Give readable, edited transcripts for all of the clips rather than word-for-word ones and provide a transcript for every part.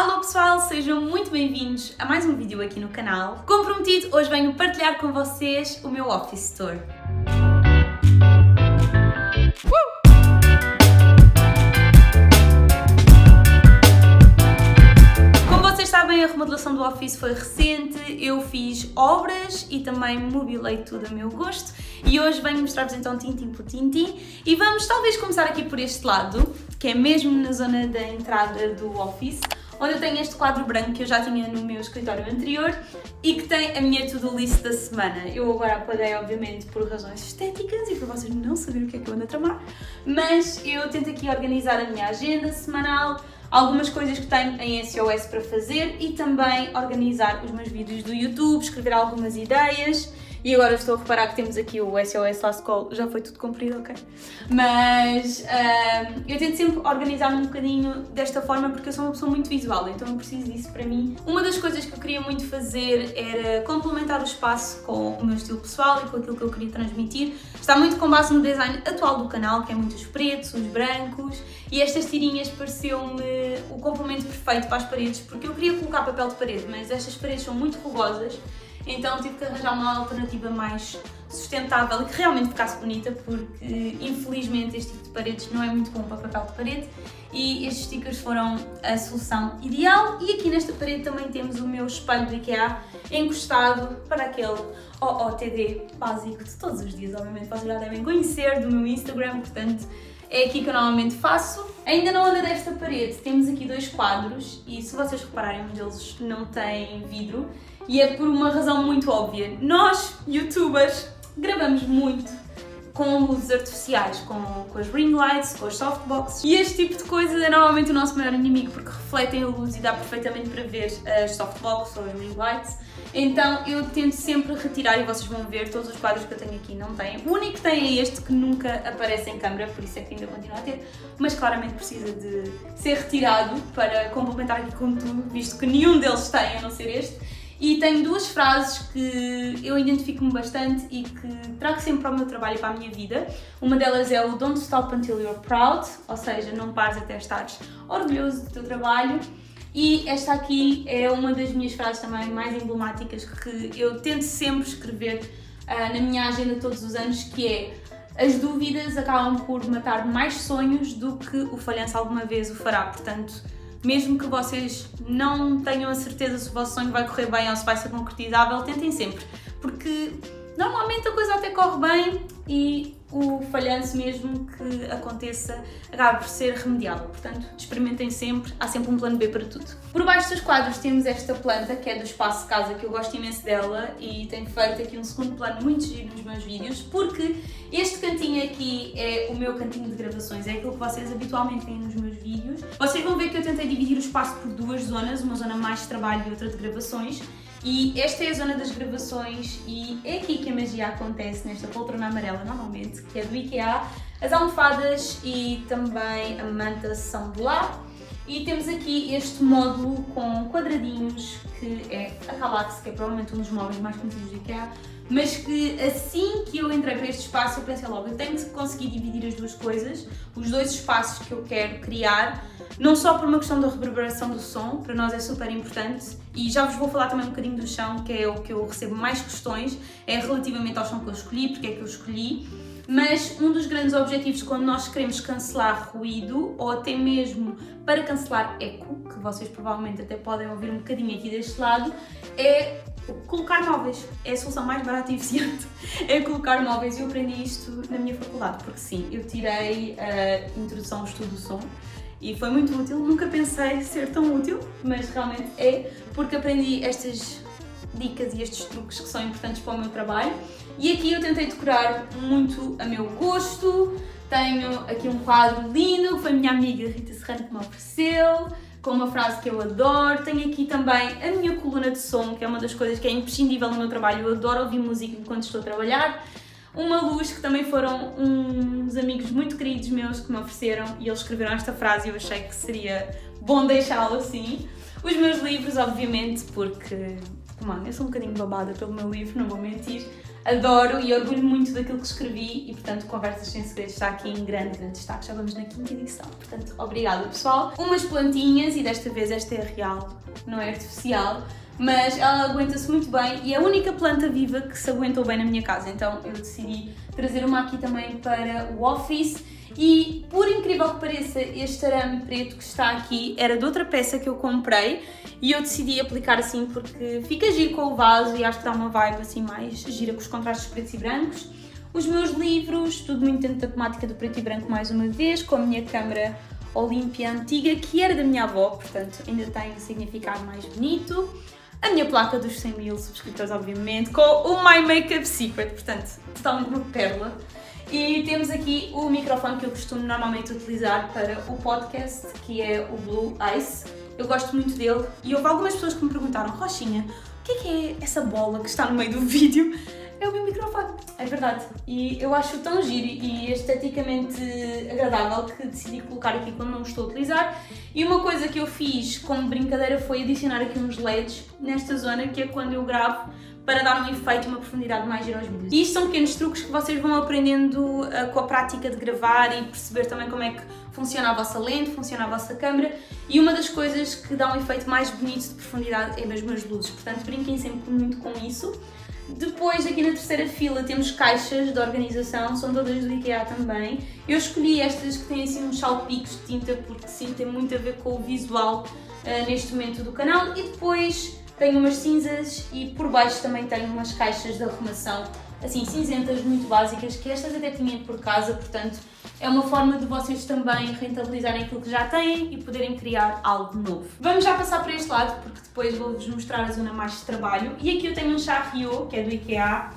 Alô pessoal, sejam muito bem-vindos a mais um vídeo aqui no canal. Como prometido, hoje venho partilhar com vocês o meu Office Tour. A remodelação do office foi recente, eu fiz obras e também mobilei tudo a meu gosto e hoje venho mostrar-vos então tintim por tintim e vamos talvez começar aqui por este lado, que é mesmo na zona da entrada do office, onde eu tenho este quadro branco que eu já tinha no meu escritório anterior e que tem a minha to-do list da semana. Eu agora apaguei, obviamente, por razões estéticas e para vocês não saberem o que é que eu ando a tramar, mas eu tento aqui organizar a minha agenda semanal, algumas coisas que tenho em SOS para fazer e também organizar os meus vídeos do YouTube, escrever algumas ideias. E agora estou a reparar que temos aqui o SOS Last Call, já foi tudo cumprido, ok? Mas eu tento sempre organizar-me um bocadinho desta forma porque eu sou uma pessoa muito visual, então eu preciso disso para mim. Uma das coisas que eu queria muito fazer era complementar o espaço com o meu estilo pessoal e com aquilo que eu queria transmitir. Está muito com base no design atual do canal, que é muitos pretos, os brancos, e estas tirinhas pareciam-me o complemento perfeito para as paredes, porque eu queria colocar papel de parede, mas estas paredes são muito rugosas. Então tive que arranjar uma alternativa mais sustentável e que realmente ficasse bonita, porque infelizmente este tipo de paredes não é muito bom para papel de parede e estes stickers foram a solução ideal. E aqui nesta parede também temos o meu espelho de IKEA encostado para aquele OOTD básico de todos os dias, obviamente vocês já devem conhecer do meu Instagram, portanto é aqui que eu normalmente faço. Ainda na onda desta parede temos aqui dois quadros e se vocês repararem um deles não tem vidro. E é por uma razão muito óbvia. Nós, youtubers, gravamos muito com luzes artificiais, com as ring lights, com as softboxes. E este tipo de coisas é normalmente o nosso maior inimigo porque refletem a luz e dá perfeitamente para ver as softboxes ou as ring lights. Então eu tento sempre retirar e vocês vão ver, todos os quadros que eu tenho aqui não têm. O único que tem é este que nunca aparece em câmera, por isso é que ainda continua a ter, mas claramente precisa de ser retirado para complementar aqui com tudo, visto que nenhum deles tem, a não ser este. E tenho duas frases que eu identifico-me bastante e que trago sempre para o meu trabalho e para a minha vida. Uma delas é o Don't Stop Until You're Proud, ou seja, não pares até estares orgulhoso do teu trabalho. E esta aqui é uma das minhas frases também mais emblemáticas que eu tento sempre escrever na minha agenda todos os anos, que é: as dúvidas acabam por matar mais sonhos do que o falhanço alguma vez o fará, portanto, mesmo que vocês não tenham a certeza se o vosso sonho vai correr bem ou se vai ser concretizável, tentem sempre, porque normalmente a coisa até corre bem e o falhanço, mesmo que aconteça, acaba por ser remediável. Portanto, experimentem sempre, há sempre um plano B para tudo. Por baixo dos quadros temos esta planta, que é do espaço de casa, que eu gosto imenso dela e tenho feito aqui um segundo plano muito giro nos meus vídeos, porque este cantinho aqui é o meu cantinho de gravações, é aquilo que vocês habitualmente veem nos meus vídeos. Vocês vão ver que eu tentei dividir o espaço por duas zonas, uma zona mais de trabalho e outra de gravações. E esta é a zona das gravações e é aqui que a magia acontece, nesta poltrona amarela normalmente, que é do IKEA. As almofadas e também a manta são de lá. E temos aqui este módulo com quadradinhos, que é a Kallax, que é provavelmente um dos móveis mais conhecidos do IKEA, mas que assim que eu entrei para este espaço eu pensei logo, eu tenho que conseguir dividir as duas coisas, os dois espaços que eu quero criar, não só por uma questão da reverberação do som, para nós é super importante, e já vos vou falar também um bocadinho do chão, que é o que eu recebo mais questões, é relativamente ao chão que eu escolhi, porque é que eu escolhi. Mas um dos grandes objetivos quando nós queremos cancelar ruído, ou até mesmo para cancelar eco, que vocês provavelmente até podem ouvir um bocadinho aqui deste lado, é colocar móveis. É a solução mais barata e eficiente, é colocar móveis. Eu aprendi isto na minha faculdade, porque sim, eu tirei a introdução ao estudo do som e foi muito útil. Nunca pensei ser tão útil, mas realmente é, porque aprendi estas dicas e estes truques que são importantes para o meu trabalho. E aqui eu tentei decorar muito a meu gosto. Tenho aqui um quadro lindo que foi a minha amiga Rita Serrano que me ofereceu, com uma frase que eu adoro. Tenho aqui também a minha coluna de som, que é uma das coisas que é imprescindível no meu trabalho. Eu adoro ouvir música enquanto estou a trabalhar. Uma luz que também foram uns amigos muito queridos meus que me ofereceram e eles escreveram esta frase e eu achei que seria bom deixá-la assim. Os meus livros, obviamente, porque eu sou um bocadinho babada pelo meu livro, não vou mentir. adoro e orgulho muito daquilo que escrevi e, portanto, Conversas Sem Segredos está aqui em grande destaque. Já vamos na 5ª edição, portanto, obrigada, pessoal. Umas plantinhas, e desta vez esta é real, não é artificial, mas ela aguenta-se muito bem e é a única planta viva que se aguentou bem na minha casa, então eu decidi trazer uma aqui também para o office. E, por incrível que pareça, este arame preto que está aqui era de outra peça que eu comprei e eu decidi aplicar assim porque fica giro com o vaso e acho que dá uma vibe assim mais gira com os contrastes pretos e brancos. Os meus livros, tudo muito dentro da temática do preto e branco mais uma vez, com a minha câmara Olympia antiga, que era da minha avó, portanto ainda tem um significado mais bonito. A minha placa dos 100 mil subscritores, obviamente, com o My Makeup Secret, portanto, totalmente uma pérola. E temos aqui o microfone que eu costumo normalmente utilizar para o podcast, que é o Blue Ice. Eu gosto muito dele e houve algumas pessoas que me perguntaram: Rochinha, o que é essa bola que está no meio do vídeo? É o meu microfone. É verdade. E eu acho tão giro e esteticamente agradável que decidi colocar aqui quando não estou a utilizar. E uma coisa que eu fiz como brincadeira foi adicionar aqui uns LEDs nesta zona, que é quando eu gravo, para dar um efeito e uma profundidade mais gira aos vídeos. E isto são pequenos truques que vocês vão aprendendo com a prática de gravar e perceber também como é que funciona a vossa lente, funciona a vossa câmera, e uma das coisas que dá um efeito mais bonito de profundidade é mesmo as luzes, portanto brinquem sempre muito com isso. Depois, aqui na terceira fila, temos caixas de organização, são todas do IKEA também. Eu escolhi estas que têm assim uns salpicos de tinta porque sim, tem muito a ver com o visual neste momento do canal. E depois tenho umas cinzas e por baixo também tenho umas caixas de arrumação assim cinzentas, muito básicas, que estas até tinha por casa, portanto é uma forma de vocês também rentabilizarem aquilo que já têm e poderem criar algo novo. Vamos já passar para este lado porque depois vou-vos mostrar a zona mais de trabalho. E aqui eu tenho um charriot que é do IKEA.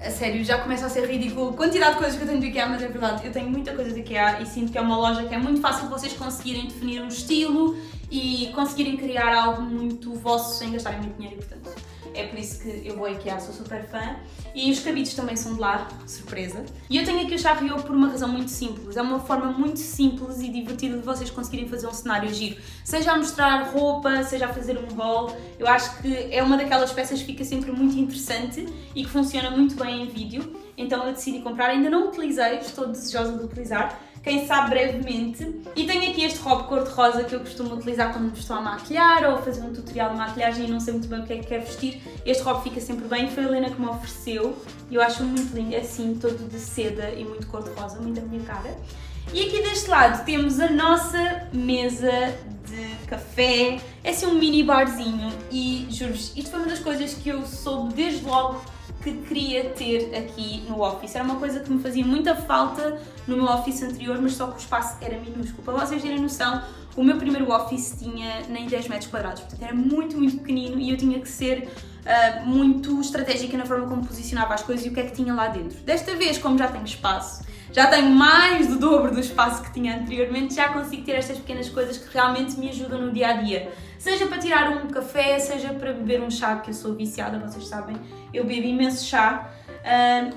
A sério, já começa a ser ridículo a quantidade de coisas que eu tenho do IKEA, mas é verdade, eu tenho muita coisa do IKEA e sinto que é uma loja que é muito fácil vocês conseguirem definir um estilo e conseguirem criar algo muito vosso sem gastarem muito dinheiro, portanto é por isso que eu vou à IKEA, sou super fã. E os cabides também são de lá, surpresa. E eu tenho aqui o charriot por uma razão muito simples. É uma forma muito simples e divertida de vocês conseguirem fazer um cenário giro. Seja a mostrar roupa, seja a fazer um haul. Eu acho que é uma daquelas peças que fica sempre muito interessante e que funciona muito bem em vídeo. Então eu decidi comprar, ainda não utilizei, estou desejosa de utilizar. Quem sabe brevemente. E tenho aqui este robe cor-de-rosa que eu costumo utilizar quando estou a maquilhar ou fazer um tutorial de maquilhagem e não sei muito bem o que é que quero vestir. Este robe fica sempre bem, foi a Helena que me ofereceu e eu acho muito lindo, é assim, todo de seda e muito cor-de-rosa, muito da minha cara. E aqui deste lado temos a nossa mesa de café, é assim um mini barzinho e juro-vos, isto foi uma das coisas que eu soube desde logo que queria ter aqui no office. Era uma coisa que me fazia muita falta no meu office anterior, mas só que o espaço era minúsculo. Para vocês terem noção, o meu primeiro office tinha nem 10 metros quadrados, portanto era muito, muito pequenino e eu tinha que ser muito estratégica na forma como posicionava as coisas e o que é que tinha lá dentro. Desta vez, como já tenho espaço, já tenho mais do dobro do espaço que tinha anteriormente, já consigo ter estas pequenas coisas que realmente me ajudam no dia-a-dia. Seja para tirar um café, seja para beber um chá, que eu sou viciada, vocês sabem, eu bebo imenso chá.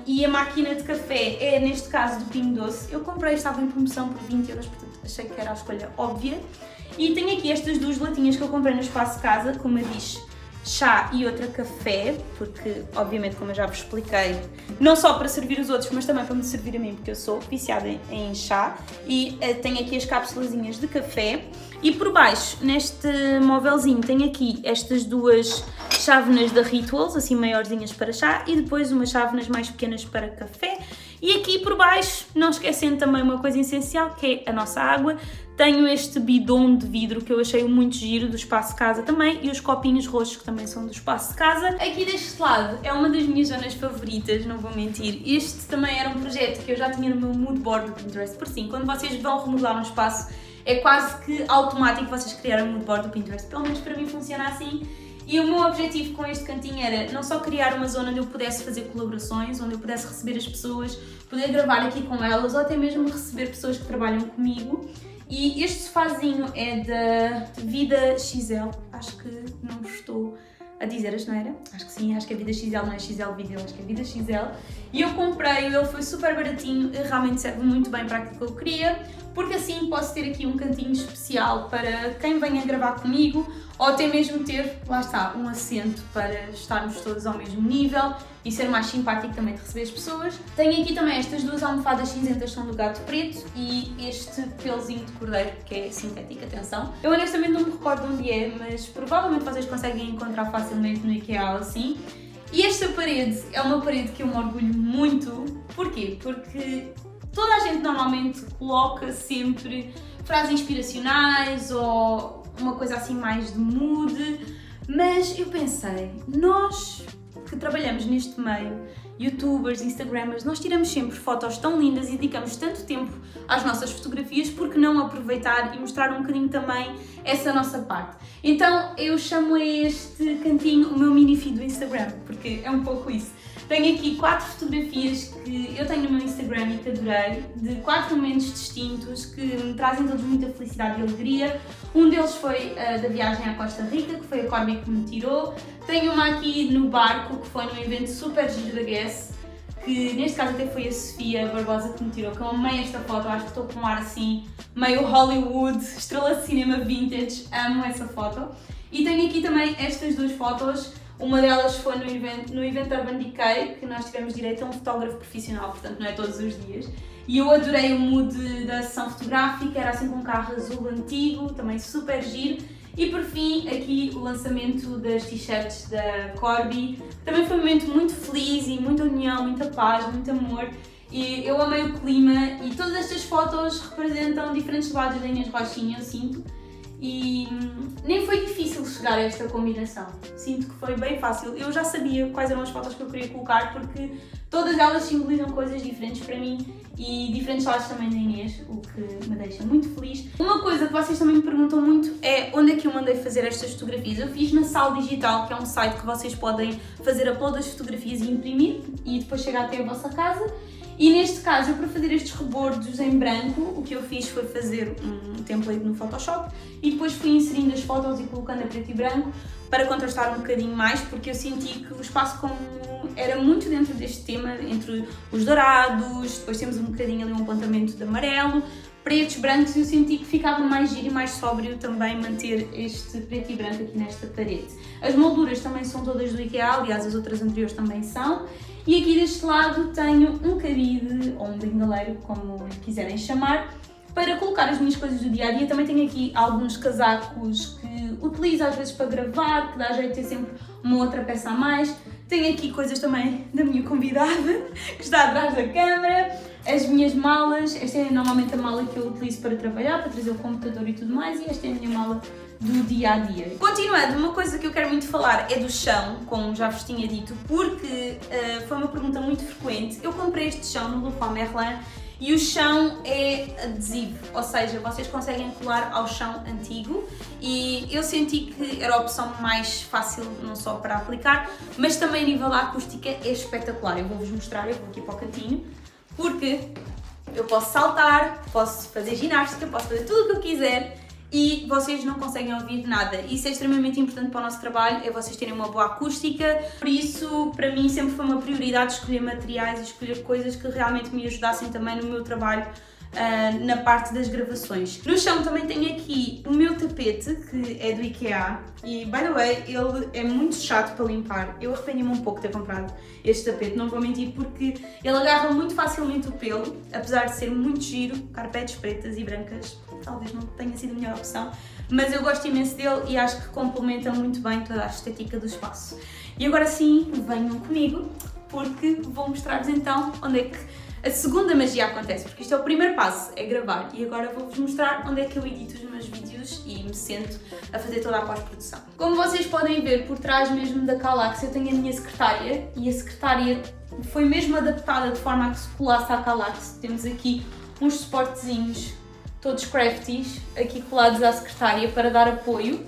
E a máquina de café é, neste caso, do Pingo Doce. Eu comprei, estava em promoção por 20 euros, portanto achei que era a escolha óbvia. E tenho aqui estas duas latinhas que eu comprei no espaço casa, com uma diz chá e outra café, porque obviamente, como eu já vos expliquei, não só para servir os outros, mas também para me servir a mim, porque eu sou viciada em chá. E tenho aqui as cápsulazinhas de café e por baixo, neste móvelzinho, tenho aqui estas duas chávenas da Rituals, assim maiorzinhas para chá e depois umas chávenas mais pequenas para café. E aqui por baixo, não esquecendo também uma coisa essencial, que é a nossa água. Tenho este bidon de vidro que eu achei muito giro, do espaço casa também, e os copinhos roxos que também são do espaço casa. Aqui deste lado é uma das minhas zonas favoritas, não vou mentir. Este também era um projeto que eu já tinha no meu mood board do Pinterest, por sim, quando vocês vão remodelar um espaço, é quase que automático vocês criarem um mood board do Pinterest, pelo menos para mim funciona assim. E o meu objetivo com este cantinho era não só criar uma zona onde eu pudesse fazer colaborações, onde eu pudesse receber as pessoas, poder gravar aqui com elas, ou até mesmo receber pessoas que trabalham comigo. E este sofazinho é da Vida XL, acho que não estou a dizer as neiras, acho que sim, acho que é Vida XL, não é XL Video, acho que é Vida XL. E eu comprei, ele foi super baratinho e realmente serve muito bem para aquilo que eu queria. porque assim posso ter aqui um cantinho especial para quem venha gravar comigo, ou até mesmo ter, lá está, um assento para estarmos todos ao mesmo nível e ser mais simpático também de receber as pessoas. Tenho aqui também estas duas almofadas cinzentas, são do gato preto, e este pelozinho de cordeiro que é sintético, atenção. Eu honestamente não me recordo onde é, mas provavelmente vocês conseguem encontrar facilmente no IKEA ou assim. E esta parede é uma parede que eu me orgulho muito. Porquê? Porque toda a gente normalmente coloca sempre frases inspiracionais ou uma coisa assim mais de mood, mas eu pensei, nós que trabalhamos neste meio, youtubers, instagramers, nós tiramos sempre fotos tão lindas e dedicamos tanto tempo às nossas fotografias, porque não aproveitar e mostrar um bocadinho também essa nossa parte? Então eu chamo a este cantinho o meu mini feed do Instagram, porque é um pouco isso. Tenho aqui 4 fotografias que eu tenho no meu Instagram e que adorei, de 4 momentos distintos que me trazem todos muita felicidade e alegria. Um deles foi da viagem à Costa Rica, que foi a Corby que me tirou. Tenho uma aqui no barco, que foi num evento super giro da Guess, que neste caso até foi a Sofia Barbosa que me tirou, que eu amei esta foto. Acho que estou com um ar assim meio Hollywood, estrela de cinema vintage, amo essa foto. E tenho aqui também estas duas fotos. Uma delas foi no evento Urban Decay, que nós tivemos direito a um fotógrafo profissional, portanto não é todos os dias. E eu adorei o mood da sessão fotográfica, era assim com um carro azul antigo, também super giro. E por fim, aqui o lançamento das t-shirts da Corby. Também foi um momento muito feliz e muita união, muita paz, muito amor. E eu amei o clima e todas estas fotos representam diferentes lados da Inês Rochinha, eu sinto. E nem foi difícil chegar a esta combinação, sinto que foi bem fácil. Eu já sabia quais eram as fotos que eu queria colocar, porque todas elas simbolizam coisas diferentes para mim e diferentes lados também da Inês, o que me deixa muito feliz. Uma coisa que vocês também me perguntam muito é onde é que eu mandei fazer estas fotografias. Eu fiz na Saal Digital, que é um site que vocês podem fazer upload das fotografias e imprimir e depois chegar até a vossa casa. E neste caso, eu para fazer estes rebordos em branco, o que eu fiz foi fazer um template no Photoshop e depois fui inserindo as fotos e colocando a preto e branco para contrastar um bocadinho mais, porque eu senti que o espaço como era muito dentro deste tema, entre os dourados, depois temos um bocadinho ali um apontamento de amarelo, pretos, brancos, e eu senti que ficava mais giro e mais sóbrio também manter este preto e branco aqui nesta parede. As molduras também são todas do IKEA, aliás as outras anteriores também são. E aqui deste lado tenho um cabide, ou um bengaleiro, como quiserem chamar, para colocar as minhas coisas do dia-a-dia. Também tenho aqui alguns casacos que utilizo às vezes para gravar, que dá jeito de ter sempre uma outra peça a mais. Tenho aqui coisas também da minha convidada, que está atrás da câmara. As minhas malas, esta é normalmente a mala que eu utilizo para trabalhar, para trazer o computador e tudo mais, e esta é a minha mala do dia-a-dia. Continuando, uma coisa que eu quero muito falar é do chão, como já vos tinha dito, porque foi uma pergunta muito frequente. Eu comprei este chão no Leroy Merlin e o chão é adesivo, ou seja, vocês conseguem colar ao chão antigo, e eu senti que era a opção mais fácil, não só para aplicar, mas também a nível da acústica é espetacular. Eu vou-vos mostrar, eu vou aqui para o cantinho, porque eu posso saltar, posso fazer ginástica, posso fazer tudo o que eu quiser e vocês não conseguem ouvir nada. Isso é extremamente importante para o nosso trabalho, é vocês terem uma boa acústica. Por isso, para mim, sempre foi uma prioridade escolher materiais e escolher coisas que realmente me ajudassem também no meu trabalho, na parte das gravações. No chão também tenho aqui o meu tapete, que é do IKEA, e by the way, ele é muito chato para limpar. Eu arrependi-me um pouco de ter comprado este tapete, não vou mentir, porque ele agarra muito facilmente o pelo, apesar de ser muito giro, carpetes pretas e brancas, talvez não tenha sido a melhor opção, mas eu gosto imenso dele e acho que complementa muito bem toda a estética do espaço. E agora sim, venham comigo, porque vou mostrar-vos então onde é que a segunda magia acontece, porque isto é o primeiro passo, é gravar, e agora vou-vos mostrar onde é que eu edito os meus vídeos e me sento a fazer toda a pós-produção. Como vocês podem ver, por trás mesmo da Kallax eu tenho a minha secretária, e a secretária foi mesmo adaptada de forma a que se colasse à Kallax. Temos aqui uns suportezinhos todos crafties, aqui colados à secretária para dar apoio,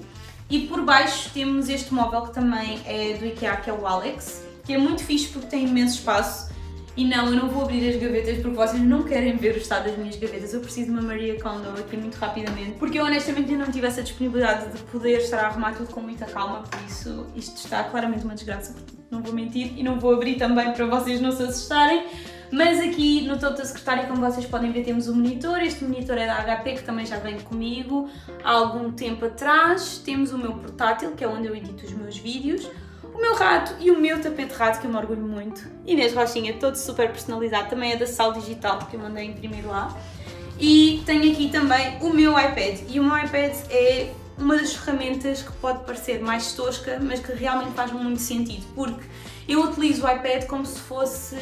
e por baixo temos este móvel que também é do IKEA, que é o Alex, que é muito fixe porque tem imenso espaço. E não, eu não vou abrir as gavetas porque vocês não querem ver o estado das minhas gavetas. Eu preciso de uma Maria Kondo aqui muito rapidamente, porque eu honestamente não tive essa disponibilidade de poder estar a arrumar tudo com muita calma, por isso isto está claramente uma desgraça, não vou mentir, e não vou abrir também para vocês não se assustarem. Mas aqui no topo da secretária, como vocês podem ver, temos um monitor. Este monitor é da HP, que também já vem comigo há algum tempo atrás. Temos o meu portátil, que é onde eu edito os meus vídeos. O meu rato e o meu tapete rato, que eu me orgulho muito. Inês Rochinha, todo super personalizado, também é da Saal Digital, que eu mandei imprimir lá. E tenho aqui também o meu iPad. E o meu iPad é uma das ferramentas que pode parecer mais tosca, mas que realmente faz muito sentido, porque eu utilizo o iPad como se fosse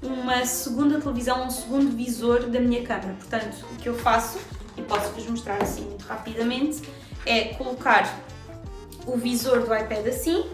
uma segunda televisão, um segundo visor da minha câmera. Portanto, o que eu faço, e posso-vos mostrar assim muito rapidamente, é colocar o visor do iPad assim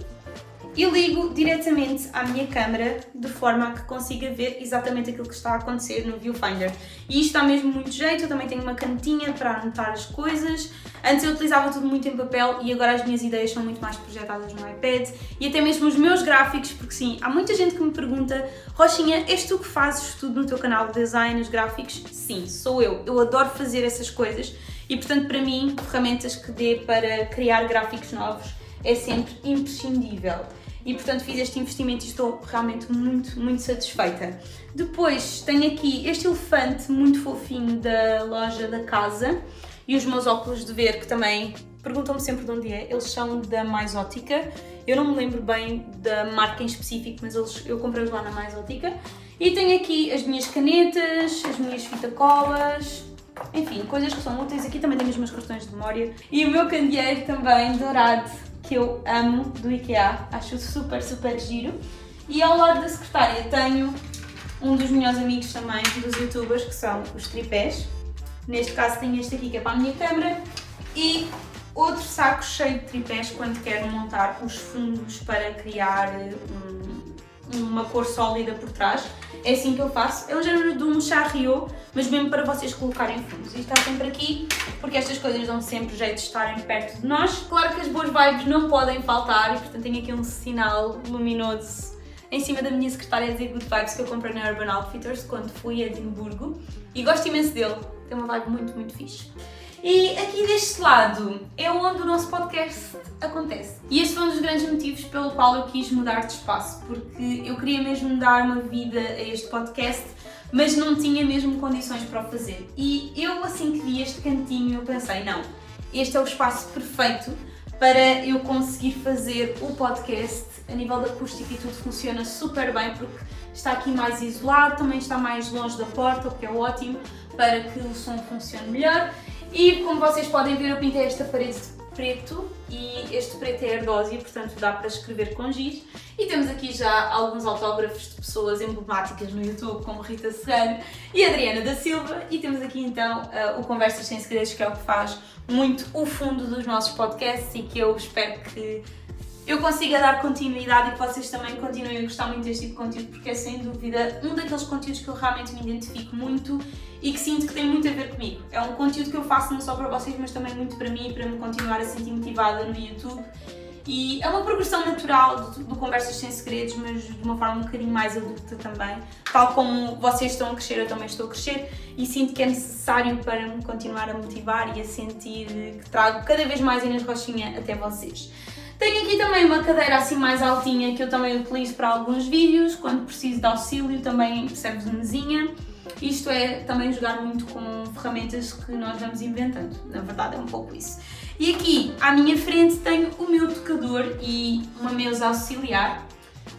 e ligo diretamente à minha câmera de forma a que consiga ver exatamente aquilo que está a acontecer no viewfinder. E isto dá mesmo muito jeito. Eu também tenho uma canetinha para anotar as coisas. Antes eu utilizava tudo muito em papel e agora as minhas ideias são muito mais projetadas no iPad e até mesmo os meus gráficos, porque sim, há muita gente que me pergunta: Rochinha, és tu que fazes tudo no teu canal de design, os gráficos? Sim, sou eu adoro fazer essas coisas e portanto para mim ferramentas que dê para criar gráficos novos é sempre imprescindível. E portanto fiz este investimento e estou realmente muito satisfeita. Depois tenho aqui este elefante muito fofinho da loja da casa e os meus óculos de ver, que também perguntam-me sempre de onde é. Eles são da Mais Ótica. Eu não me lembro bem da marca em específico, mas eu comprei-os lá na Mais Ótica. E tenho aqui as minhas canetas, as minhas fita-colas, enfim, coisas que são úteis. Aqui também tenho os meus cartões de memória e o meu candeeiro também dourado, que eu amo, do IKEA. Acho super giro. E ao lado da secretária tenho um dos melhores amigos também dos youtubers, que são os tripés. Neste caso tenho este aqui, que é para a minha câmera, e outro saco cheio de tripés quando quero montar os fundos para criar uma cor sólida por trás. É assim que eu faço. É um género de um charriot, mas mesmo para vocês colocarem fundos. E está sempre aqui, porque estas coisas dão sempre jeito de estarem perto de nós. Claro que as boas vibes não podem faltar, e portanto tenho aqui um sinal luminoso em cima da minha secretária de Good Vibes, que eu comprei na Urban Outfitters quando fui a Edimburgo. E gosto imenso dele. Tem uma vibe muito fixe. E aqui deste lado é onde o nosso podcast acontece. E este foi um dos grandes motivos pelo qual eu quis mudar de espaço, porque eu queria mesmo dar uma vida a este podcast, mas não tinha mesmo condições para o fazer. E eu, assim que vi este cantinho, eu pensei, não, este é o espaço perfeito para eu conseguir fazer o podcast. A nível da acústica e tudo funciona super bem, porque está aqui mais isolado, também está mais longe da porta, o que é ótimo, para que o som funcione melhor. E como vocês podem ver, eu pintei esta parede de preto e este preto é ardósia, portanto dá para escrever com giz. E temos aqui já alguns autógrafos de pessoas emblemáticas no YouTube, como Rita Serrano e Adriana da Silva. E temos aqui então o Conversas Sem Segredos, que é o que faz muito o fundo dos nossos podcasts e que eu espero que eu consiga dar continuidade e que vocês também continuem a gostar muito deste tipo de conteúdo, porque é sem dúvida um daqueles conteúdos que eu realmente me identifico muito e que sinto que tem muito a ver comigo. É um conteúdo que eu faço não só para vocês, mas também muito para mim, para me continuar a sentir motivada no YouTube. E é uma progressão natural do Conversas Sem Segredos, mas de uma forma um bocadinho mais adulta também. Tal como vocês estão a crescer, eu também estou a crescer e sinto que é necessário para me continuar a motivar e a sentir que trago cada vez mais Inês Rochinha até vocês. Tenho aqui também uma cadeira assim mais altinha, que eu também utilizo para alguns vídeos. Quando preciso de auxílio também serve de mesinha. Isto é também jogar muito com ferramentas que nós vamos inventando, na verdade é um pouco isso. E aqui à minha frente tenho o meu tocador e uma mesa auxiliar,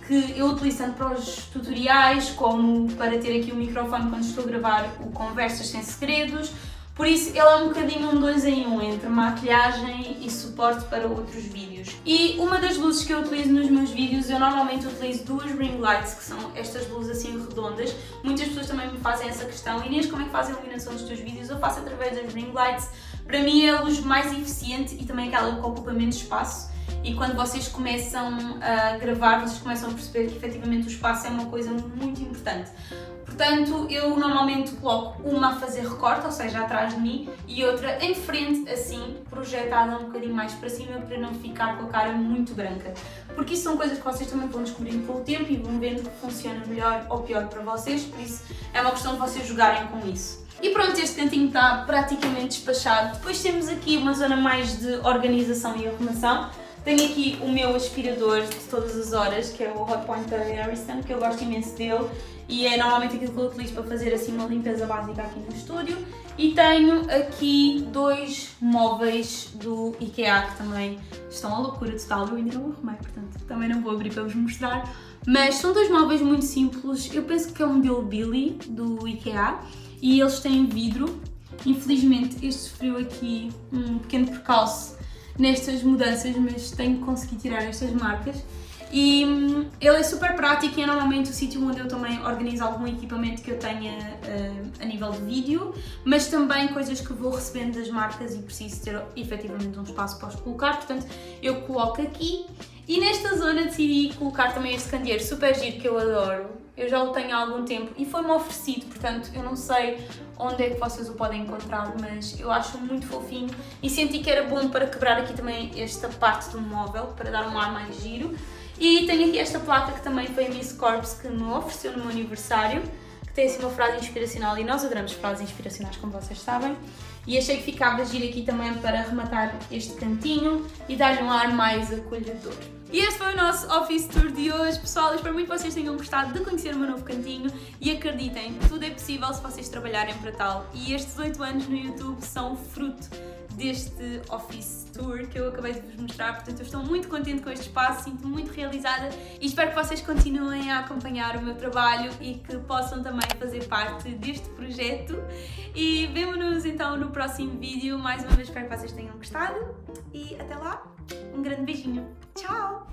que eu utilizo tanto para os tutoriais como para ter aqui o microfone quando estou a gravar o Conversas Sem Segredos. Por isso, ele é um bocadinho um 2 em 1, entre maquilhagem e suporte para outros vídeos. E uma das luzes que eu utilizo nos meus vídeos, eu normalmente utilizo duas ring lights, que são estas luzes assim redondas. Muitas pessoas também me fazem essa questão: Inês, como é que faz a iluminação dos teus vídeos? Eu faço através das ring lights. Para mim é a luz mais eficiente e também aquela que ocupa menos espaço. E quando vocês começam a gravar, vocês começam a perceber que efetivamente o espaço é uma coisa muito importante. Portanto, eu normalmente coloco uma a fazer recorte, ou seja, atrás de mim, e outra em frente, assim, projetada um bocadinho mais para cima, para não ficar com a cara muito branca. Porque isso são coisas que vocês também vão descobrindo com o tempo e vão vendo que funciona melhor ou pior para vocês, por isso é uma questão de vocês jogarem com isso. E pronto, este cantinho está praticamente despachado. Depois temos aqui uma zona mais de organização e arrumação. Tenho aqui o meu aspirador de todas as horas, que é o Hotpoint Ariston, que eu gosto imenso dele e é normalmente aquilo que eu utilizo para fazer assim uma limpeza básica aqui no estúdio. E tenho aqui dois móveis do IKEA que também estão à loucura total, eu ainda não arrumei, portanto também não vou abrir para vos mostrar. Mas são dois móveis muito simples, eu penso que é um Bill Billy do IKEA e eles têm vidro. Infelizmente este sofreu aqui um pequeno percalço nestas mudanças, mas tenho que conseguir tirar estas marcas. E ele é super prático e é normalmente o sítio onde eu também organizo algum equipamento que eu tenha a nível de vídeo, mas também coisas que vou recebendo das marcas e preciso ter efetivamente um espaço para os colocar, portanto eu coloco aqui. E nesta zona decidi colocar também este candeeiro super giro que eu adoro. Eu já o tenho há algum tempo e foi-me oferecido, portanto eu não sei onde é que vocês o podem encontrar, mas eu acho muito fofinho e senti que era bom para quebrar aqui também esta parte do móvel, para dar um ar mais giro. E tenho aqui esta placa que também foi a Miss Corps que me ofereceu no meu aniversário, que tem assim uma frase inspiracional e nós adoramos frases inspiracionais, como vocês sabem. E achei que ficava giro aqui também para rematar este cantinho e dar-lhe um ar mais acolhedor. E este foi o nosso Office Tour de hoje, pessoal. Eu espero muito que vocês tenham gostado de conhecer o meu novo cantinho e acreditem, tudo é possível se vocês trabalharem para tal. E estes 8 anos no YouTube são fruto deste Office Tour que eu acabei de vos mostrar, portanto eu estou muito contente com este espaço, sinto-me muito realizada e espero que vocês continuem a acompanhar o meu trabalho e que possam também fazer parte deste projeto. E vemo-nos então no próximo vídeo. Mais uma vez espero que vocês tenham gostado e até lá, um grande beijinho, tchau!